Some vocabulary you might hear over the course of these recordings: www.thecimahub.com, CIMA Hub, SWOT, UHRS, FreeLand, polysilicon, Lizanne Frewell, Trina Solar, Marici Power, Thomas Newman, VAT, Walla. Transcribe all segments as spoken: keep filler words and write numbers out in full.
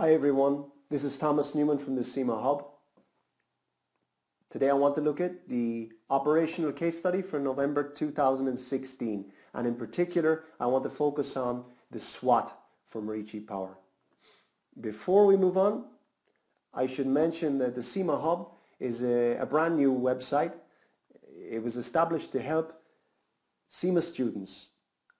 Hi everyone, this is Thomas Newman from the CIMA Hub. Today I want to look at the operational case study for November two thousand sixteen, and in particular I want to focus on the SWOT for Marici Power. Before we move on, I should mention that the CIMA Hub is a, a brand new website. It was established to help CIMA students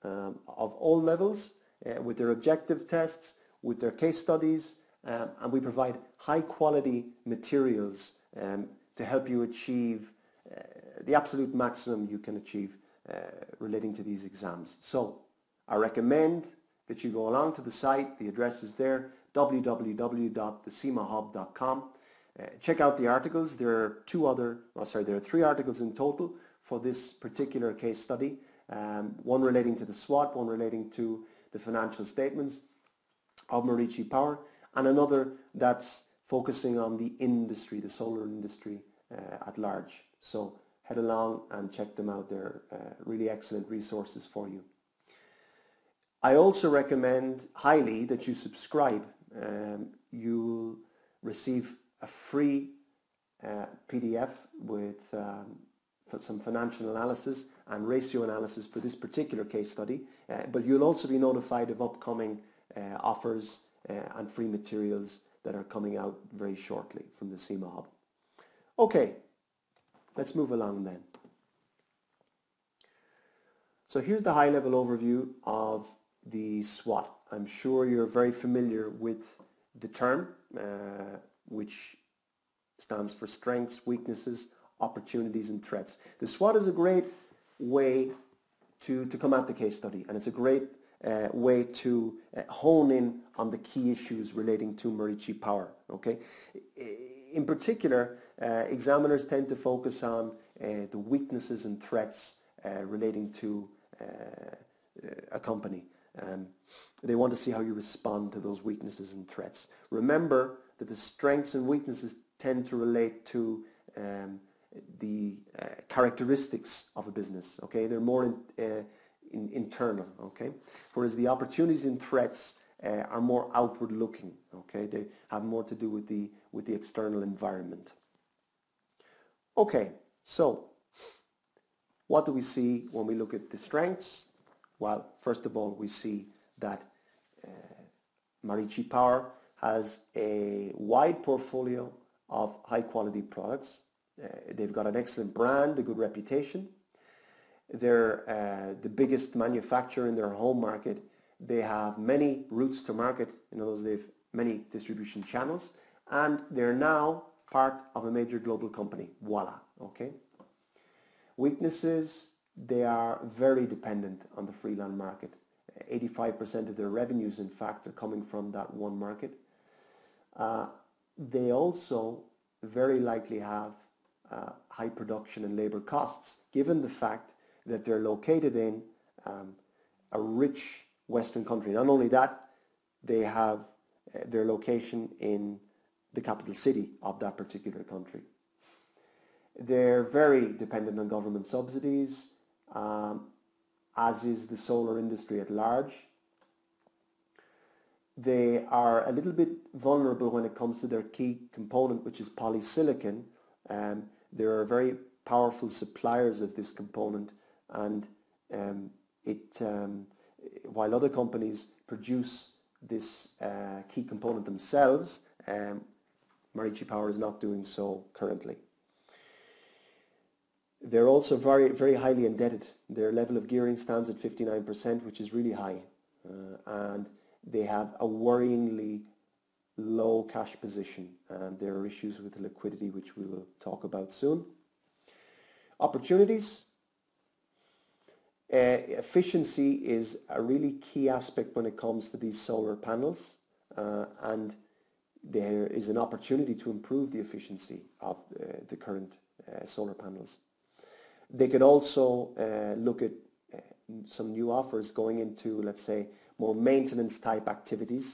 um, of all levels uh, with their objective tests, with their case studies, um, and we provide high quality materials um, to help you achieve uh, the absolute maximum you can achieve uh, relating to these exams. So I recommend that you go along to the site. The address is there, w w w dot the cima hub dot com. Uh, check out the articles. There are two other, oh, sorry, there are three articles in total for this particular case study, um, one relating to the SWOT, one relating to the financial statements of Marici Power, and another that's focusing on the industry, the solar industry uh, at large. So head along and check them out. They're uh, really excellent resources for you. I also recommend highly that you subscribe. Um, you'll receive a free uh, P D F with um, some financial analysis and ratio analysis for this particular case study, uh, but you'll also be notified of upcoming Uh, offers uh, and free materials that are coming out very shortly from the CIMA Hub. Okay, let's move along then. So here's the high-level overview of the SWOT. I'm sure you're very familiar with the term, uh, which stands for strengths, weaknesses, opportunities and threats. The SWOT is a great way to, to come at the case study, and it's a great Uh, way to uh, hone in on the key issues relating to Marici Power. Okay, in particular, uh, examiners tend to focus on uh, the weaknesses and threats uh, relating to uh, a company. Um, they want to see how you respond to those weaknesses and threats. Remember that the strengths and weaknesses tend to relate to um, the uh, characteristics of a business. Okay, they're more in, uh, In, internal, okay, whereas the opportunities and threats uh, are more outward looking. Okay, they have more to do with the with the external environment. Okay, so what do we see when we look at the strengths? Well, first of all, we see that uh, Marici Power has a wide portfolio of high quality products. Uh, they've got an excellent brand, a good reputation. They're uh, the biggest manufacturer in their home market. They have many routes to market. In other words, they have many distribution channels, and they're now part of a major global company, Walla. Okay. Weaknesses: they are very dependent on the FreeLand market. eighty-five percent of their revenues, in fact, are coming from that one market. Uh, they also very likely have uh, high production and labor costs, given the fact that they're located in um, a rich Western country. Not only that, they have uh, their location in the capital city of that particular country. They're very dependent on government subsidies, um, as is the solar industry at large. They are a little bit vulnerable when it comes to their key component, which is polysilicon. Um, they are very powerful suppliers of this component, and um, it, um, while other companies produce this uh, key component themselves, um, Marici Power is not doing so currently. They're also very, very highly indebted. Their level of gearing stands at fifty-nine percent, which is really high, uh, and they have a worryingly low cash position, and there are issues with liquidity, which we will talk about soon. Opportunities. Uh, efficiency is a really key aspect when it comes to these solar panels, uh, and there is an opportunity to improve the efficiency of uh, the current uh, solar panels. They could also uh, look at uh, some new offers going into, let's say, more maintenance type activities,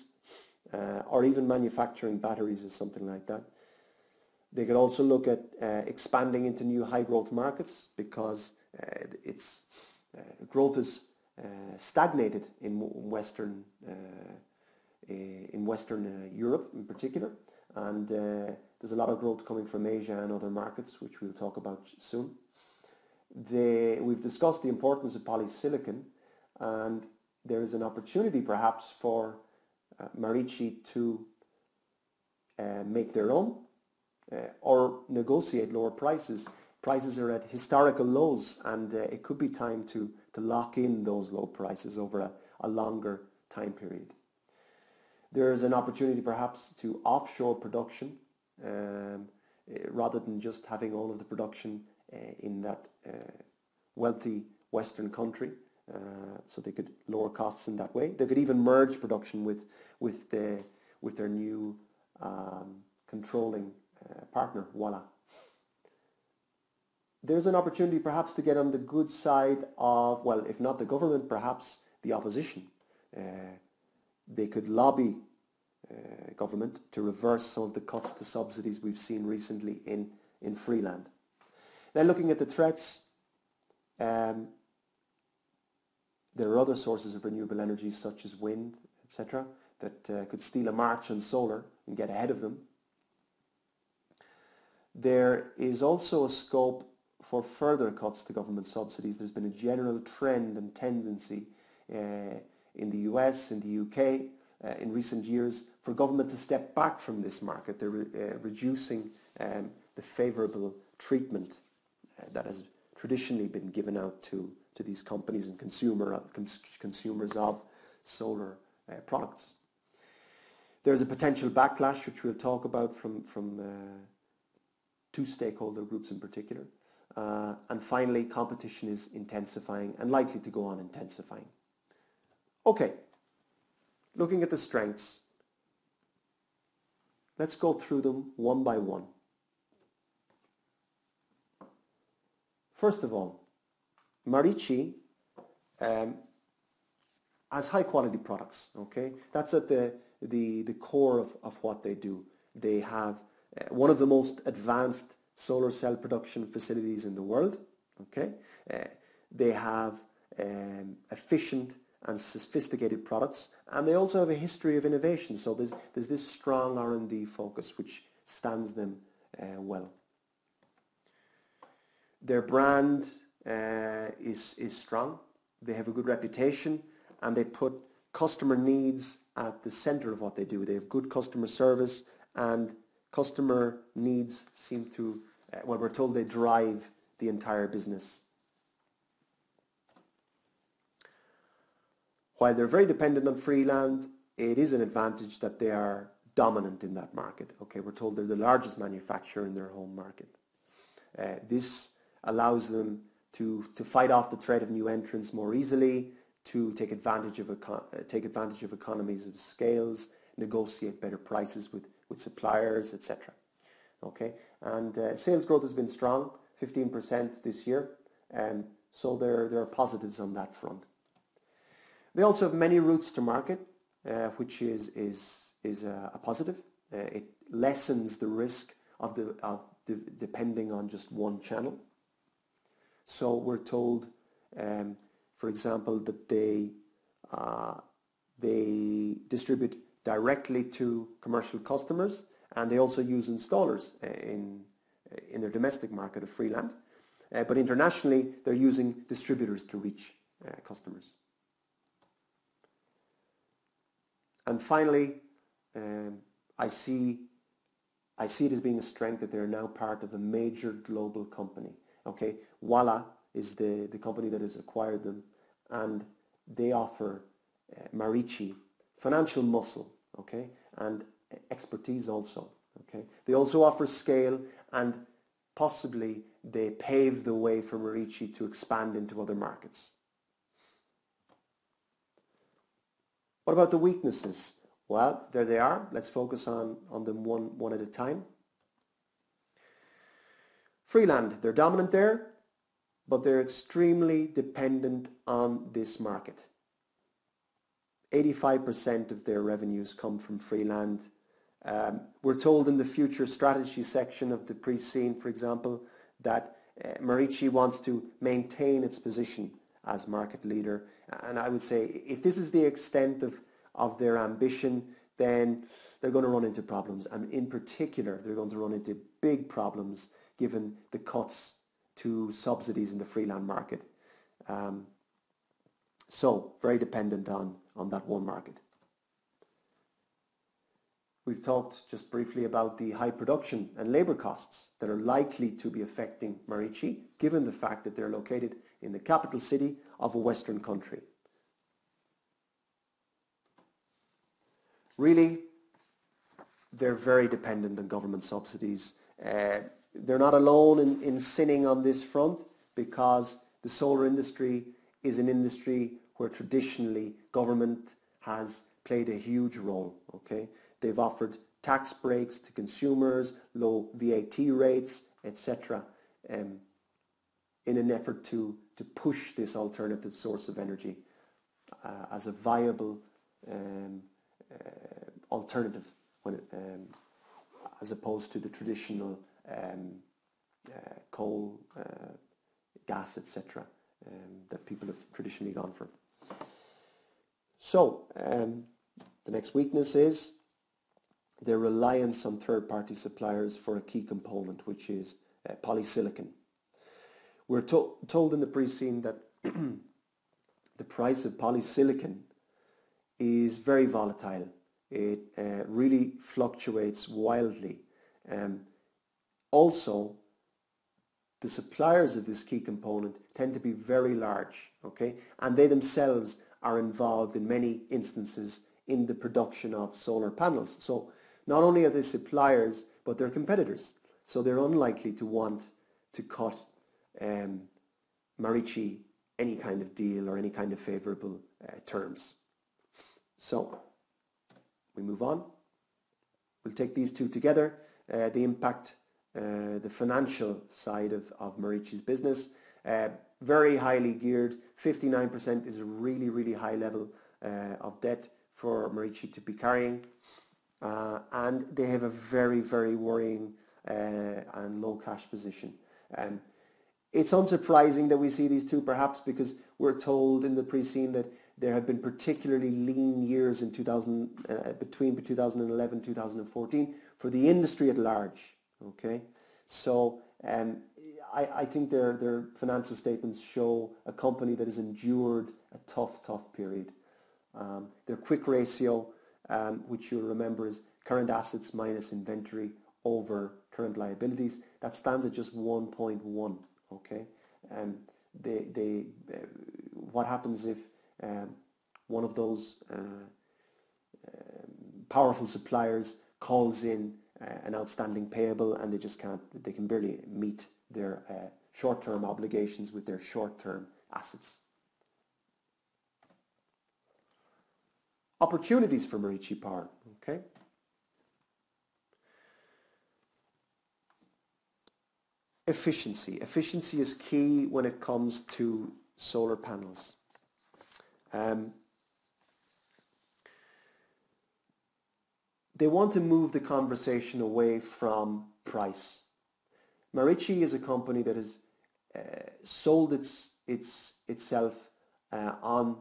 uh, or even manufacturing batteries or something like that. They could also look at uh, expanding into new high growth markets, because uh, it's Uh, growth is uh, stagnated in Western uh, uh, in Western uh, Europe in particular, and uh, there's a lot of growth coming from Asia and other markets, which we'll talk about soon. They, we've discussed the importance of polysilicon, and there is an opportunity perhaps for uh, Marici to uh, make their own uh, or negotiate lower prices. Prices are at historical lows, and uh, it could be time to, to lock in those low prices over a, a longer time period. There is an opportunity perhaps to offshore production um, rather than just having all of the production uh, in that uh, wealthy Western country. Uh, so they could lower costs in that way. They could even merge production with, with, the, with their new um, controlling uh, partner, Walla. There's an opportunity perhaps to get on the good side of, well, if not the government, perhaps the opposition. Uh, they could lobby uh, government to reverse some of the cuts to subsidies we've seen recently in, in FreeLand. Then looking at the threats, um, there are other sources of renewable energy such as wind, et cetera, that uh, could steal a march on solar and get ahead of them. There is also a scope for further cuts to government subsidies. There's been a general trend and tendency uh, in the U S, in the U K, uh, in recent years for government to step back from this market. They're re uh, reducing um, the favourable treatment uh, that has traditionally been given out to, to these companies and consumer, uh, cons consumers of solar uh, products. There's a potential backlash, which we'll talk about, from, from uh, two stakeholder groups in particular. Uh, and finally, competition is intensifying and likely to go on intensifying. Okay, looking at the strengths, let's go through them one by one. First of all, Marici um, has high quality products. Okay, that's at the, the, the core of, of what they do. They have uh, one of the most advanced solar cell production facilities in the world. Okay, uh, they have um, efficient and sophisticated products, and they also have a history of innovation. So there's, there's this strong R and D focus which stands them uh, well. Their brand uh, is, is strong. They have a good reputation, and they put customer needs at the center of what they do. They have good customer service, and customer needs seem to, uh, well, we're told they drive the entire business. While they're very dependent on FreeLand, it is an advantage that they are dominant in that market. Okay, we're told they're the largest manufacturer in their home market. Uh, this allows them to, to fight off the threat of new entrants more easily, to take advantage of, econ take advantage of economies of scales, negotiate better prices with with suppliers, et cetera. Okay, and uh, sales growth has been strong, fifteen percent this year, and so there, there are positives on that front. They also have many routes to market, uh, which is, is, is a, a positive. Uh, it lessens the risk of, the, of the, depending on just one channel. So we're told, um, for example, that they, uh, they distribute directly to commercial customers, and they also use installers in, in their domestic market of FreeLand. Uh, but internationally, they're using distributors to reach uh, customers. And finally, um, I, see, I see it as being a strength that they're now part of a major global company. Okay, Walla is the, the company that has acquired them, and they offer uh, Marici financial muscle. Okay, and expertise also. Okay, they also offer scale, and possibly they pave the way for Marici to expand into other markets. What about the weaknesses? Well, there they are. Let's focus on, on them one, one at a time. FreeLand, they're dominant there, but they're extremely dependent on this market. eighty-five percent of their revenues come from FreeLand. Um, we're told in the future strategy section of the pre-scene, for example, that uh, Marici wants to maintain its position as market leader. And I would say if this is the extent of, of their ambition, then they're going to run into problems. And in particular, they're going to run into big problems given the cuts to subsidies in the freeland market. Um, so very dependent on, on that one market. We've talked just briefly about the high production and labour costs that are likely to be affecting Marici, given the fact that they're located in the capital city of a Western country. Really, they're very dependent on government subsidies. Uh, they're not alone in, in sinning on this front, because the solar industry is an industry where traditionally government has played a huge role. Okay? They've offered tax breaks to consumers, low V A T rates, et cetera, um, in an effort to, to push this alternative source of energy uh, as a viable um, uh, alternative, when it, um, as opposed to the traditional um, uh, coal, uh, gas, et cetera, um, that people have traditionally gone for. So, um, the next weakness is their reliance on third-party suppliers for a key component, which is uh, polysilicon. We're to told in the pre-scene that the price of polysilicon is very volatile. It uh, really fluctuates wildly. Um, also, the suppliers of this key component tend to be very large, okay? And they themselves are involved in many instances in the production of solar panels. So not only are they suppliers, but they're competitors. So they're unlikely to want to cut um, Marici any kind of deal or any kind of favorable uh, terms. So we move on. We'll take these two together. Uh, they impact uh, the financial side of, of Marici's business. Uh, very highly geared. fifty-nine percent is a really, really high level uh, of debt for Marici to be carrying. Uh, and they have a very, very worrying uh, and low cash position. Um, it's unsurprising that we see these two, perhaps because we're told in the pre-scene that there have been particularly lean years in two thousand, uh, between two thousand eleven and two thousand fourteen for the industry at large. Okay, so um, I, I think their, their financial statements show a company that has endured a tough, tough period. Um, their quick ratio, Um, which you'll remember is current assets minus inventory over current liabilities, that stands at just one point one. Okay, um, they, they, uh, what happens if um, one of those uh, um, powerful suppliers calls in uh, an outstanding payable and they just can't, they can barely meet their uh, short-term obligations with their short-term assets. Opportunities for Marici Power, okay? Efficiency. Efficiency is key when it comes to solar panels. Um, they want to move the conversation away from price. Marici is a company that has uh, sold its, its, itself uh, on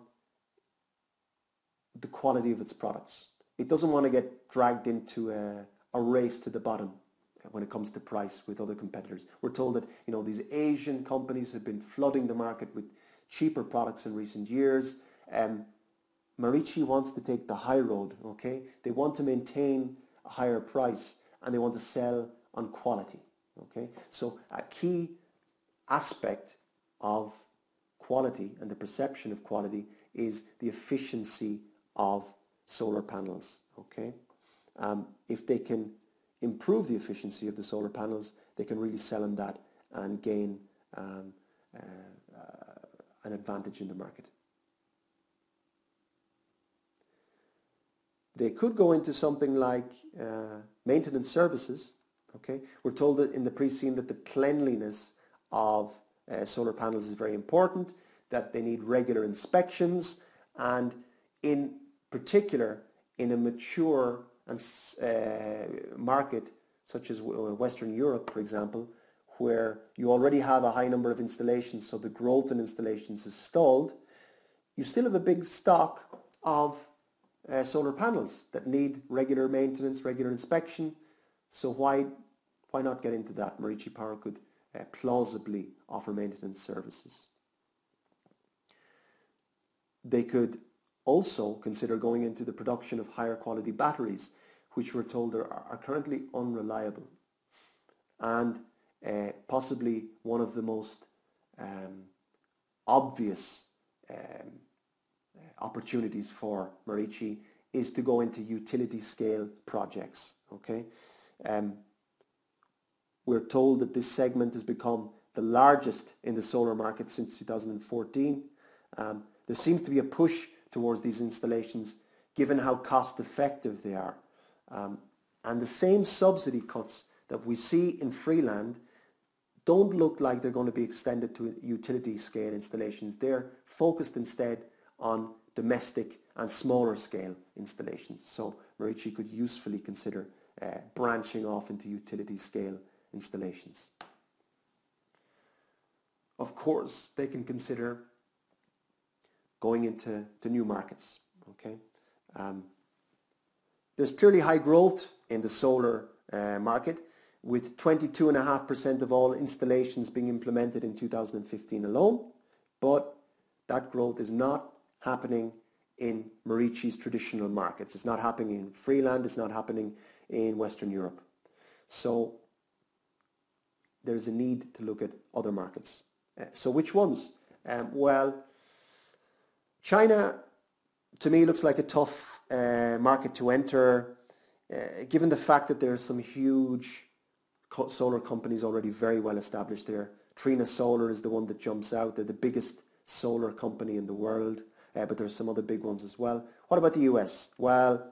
the quality of its products. It doesn't want to get dragged into a, a race to the bottom when it comes to price with other competitors. We're told that, you know, these Asian companies have been flooding the market with cheaper products in recent years. Um, Marici wants to take the high road, okay? They want to maintain a higher price and they want to sell on quality, okay? So a key aspect of quality and the perception of quality is the efficiency of solar panels, okay? Um, if they can improve the efficiency of the solar panels, they can really sell on that and gain um, uh, uh, an advantage in the market. They could go into something like uh, maintenance services, okay? We're told that in the pre-scene that the cleanliness of uh, solar panels is very important, that they need regular inspections, and in particular in a mature and, uh, market such as Western Europe, for example, where you already have a high number of installations, so the growth in installations is stalled, you still have a big stock of uh, solar panels that need regular maintenance, regular inspection. So why, why not get into that? Marici Power could uh, plausibly offer maintenance services. They could also consider going into the production of higher quality batteries, which we're told are, are currently unreliable, and uh, possibly one of the most um, obvious um, opportunities for Marici is to go into utility scale projects. Okay, um, we're told that this segment has become the largest in the solar market since two thousand fourteen. Um, there seems to be a push towards these installations given how cost effective they are. Um, and the same subsidy cuts that we see in Freeland don't look like they're going to be extended to utility scale installations. They're focused instead on domestic and smaller scale installations. So Marici could usefully consider uh, branching off into utility scale installations. Of course, they can consider going into to new markets. Okay. Um, There's clearly high growth in the solar uh, market, with twenty-two point five percent of all installations being implemented in two thousand fifteen alone, but that growth is not happening in Marici's traditional markets. It's not happening in Freeland, it's not happening in Western Europe. So there's a need to look at other markets. Uh, so which ones? Um, well, China, to me, looks like a tough uh, market to enter, uh, given the fact that there are some huge co solar companies already very well established there. Trina Solar is the one that jumps out. They're the biggest solar company in the world, uh, but there are some other big ones as well. What about the U S? Well,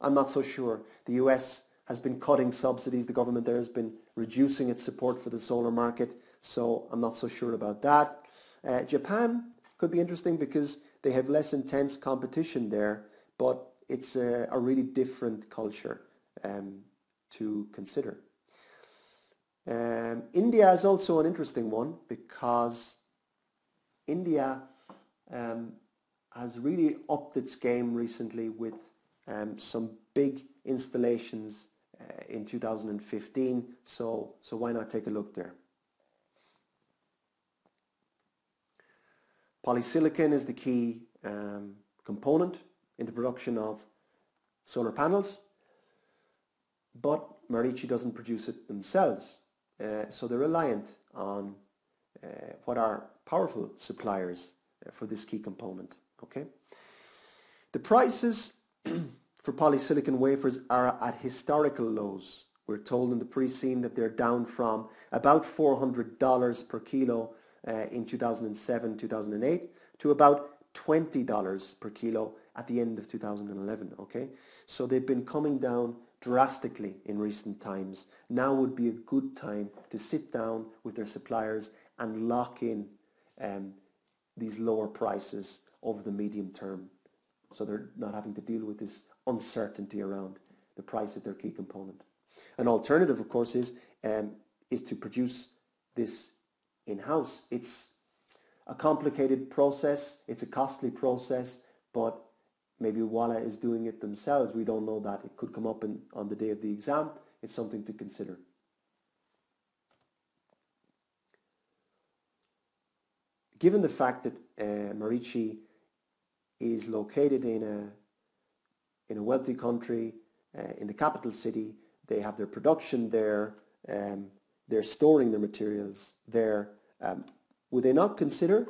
I'm not so sure. The U S has been cutting subsidies. The government there has been reducing its support for the solar market, so I'm not so sure about that. Uh, Japan could be interesting because they have less intense competition there, but it's a, a really different culture um, to consider. Um, India is also an interesting one because India um, has really upped its game recently with um, some big installations uh, in two thousand fifteen, so, so why not take a look there? Polysilicon is the key um, component in the production of solar panels, but Marici doesn't produce it themselves, uh, so they're reliant on uh, what are powerful suppliers uh, for this key component. Okay, the prices for polysilicon wafers are at historical lows. We're told in the pre-scene that they're down from about four hundred dollars per kilo Uh, in two thousand seven, two thousand eight to about twenty dollars per kilo at the end of two thousand eleven. Okay, so they've been coming down drastically in recent times. Now would be a good time to sit down with their suppliers and lock in um, these lower prices over the medium term, so they're not having to deal with this uncertainty around the price of their key component. An alternative, of course, is um, is to produce this in-house. It's a complicated process, it's a costly process, but maybe Walla is doing it themselves. We don't know that. It could come up in, on the day of the exam. It's something to consider. Given the fact that uh, Marici is located in a, in a wealthy country, uh, in the capital city, they have their production there, um, they're storing their materials there. Um, would they not consider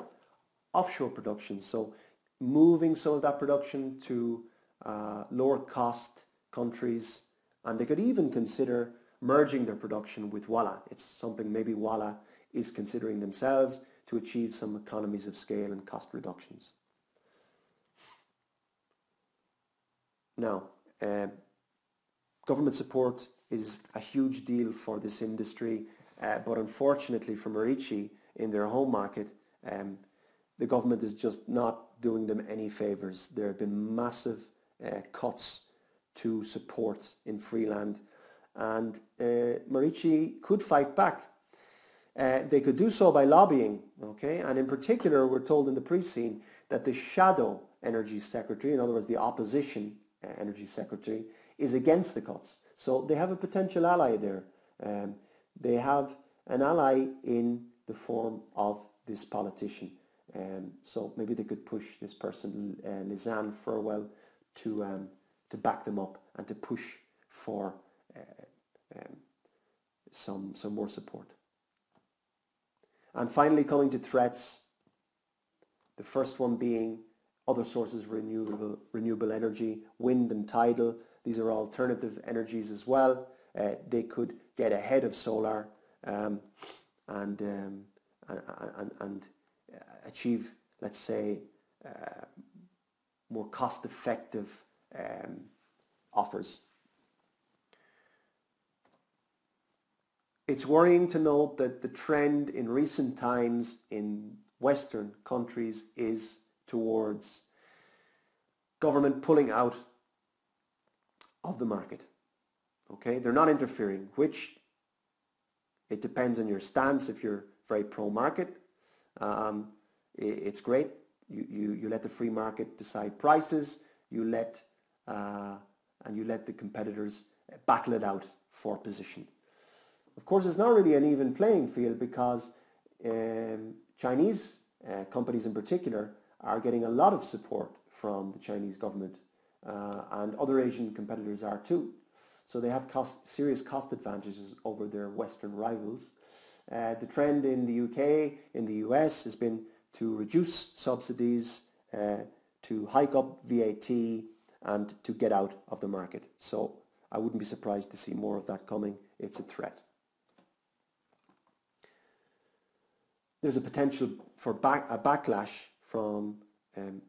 offshore production? So moving some of that production to uh, lower cost countries, and they could even consider merging their production with Walla. It's something maybe Walla is considering themselves to achieve some economies of scale and cost reductions. Now, uh, government support is a huge deal for this industry, uh, but unfortunately for Marici in their home market, um, the government is just not doing them any favours. There have been massive uh, cuts to support in Freeland, and uh, Marici could fight back. Uh, they could do so by lobbying, okay? And in particular, we're told in the pre-scene that the shadow energy secretary, in other words the opposition energy secretary, is against the cuts. So they have a potential ally there. Um, they have an ally in the form of this politician. Um, so maybe they could push this person, uh, Lizanne Frewell, to, um, to back them up and to push for uh, um, some, some more support. And finally, coming to threats, the first one being other sources of renewable, renewable energy, wind and tidal. These are alternative energies as well. Uh, they could get ahead of solar um, and, um, and, and, and achieve, let's say, uh, more cost-effective um, offers. It's worrying to note that the trend in recent times in Western countries is towards government pulling out of the market. Okay, they're not interfering, which it depends on your stance. If you're very pro-market, um, it's great. You, you, you let the free market decide prices, you let, uh, and you let the competitors battle it out for position. Of course, it's not really an even playing field because um, Chinese uh, companies in particular are getting a lot of support from the Chinese government, uh, and other Asian competitors are too. So they have cost, serious cost advantages over their Western rivals. Uh, the trend in the U K, in the U S, has been to reduce subsidies, uh, to hike up V A T, and to get out of the market. So I wouldn't be surprised to see more of that coming. It's a threat. There's a potential for back, a backlash from um,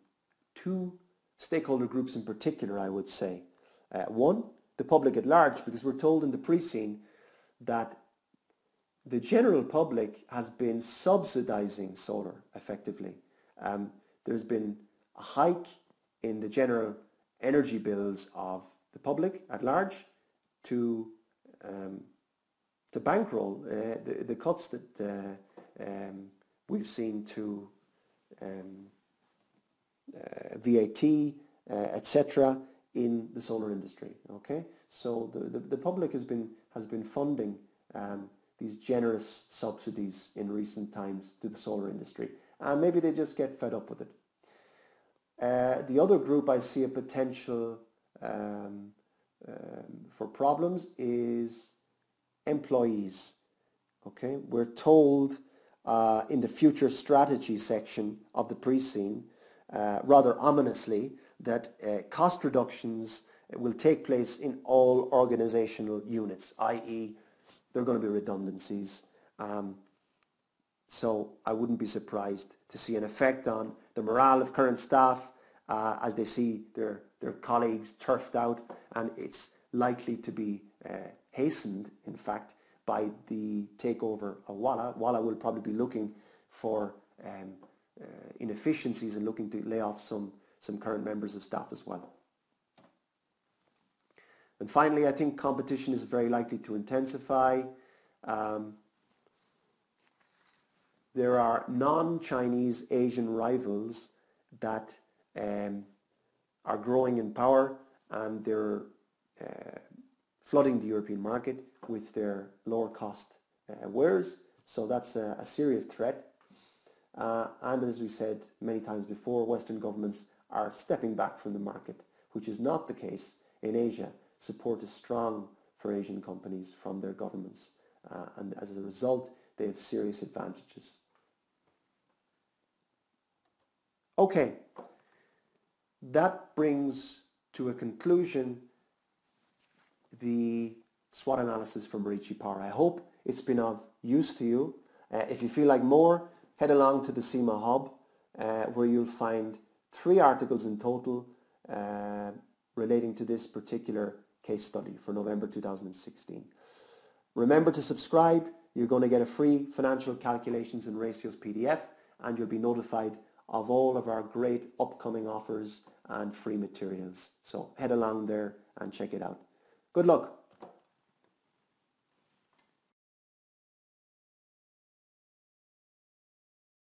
two stakeholder groups in particular, I would say. Uh, one, the public at large, because we're told in the pre-scene that the general public has been subsidizing solar effectively. Um, there's been a hike in the general energy bills of the public at large to, um, to bankroll uh, the, the cuts that uh, um, we've seen to Um, uh, V A T, uh, et cetera, in the solar industry. Okay, so the, the the public has been has been funding um, these generous subsidies in recent times to the solar industry, and maybe they just get fed up with it. Uh, the other group I see a potential um, um, for problems is employees. Okay, we're told Uh, in the future strategy section of the pre-scene, uh, rather ominously, that uh, cost reductions will take place in all organizational units, i e there are going to be redundancies. Um, so I wouldn't be surprised to see an effect on the morale of current staff uh, as they see their, their colleagues turfed out, and it's likely to be uh, hastened, in fact, by the takeover of Walla. Walla will probably be looking for um, uh, inefficiencies and looking to lay off some, some current members of staff as well. And finally, I think competition is very likely to intensify. Um, there are non-Chinese Asian rivals that um, are growing in power, and they're uh, flooding the European market with their lower cost uh, wares. So that's a, a serious threat. Uh, and as we said many times before, Western governments are stepping back from the market, which is not the case in Asia. Support is strong for Asian companies from their governments. Uh, and as a result, they have serious advantages. Okay, that brings to a conclusion the SWOT analysis from Marici Power. I hope it's been of use to you. Uh, if you feel like more, head along to the CIMA Hub, uh, where you'll find three articles in total uh, relating to this particular case study for November two thousand sixteen. Remember to subscribe. You're going to get a free financial calculations and ratios P D F, and you'll be notified of all of our great upcoming offers and free materials. So head along there and check it out. Good luck.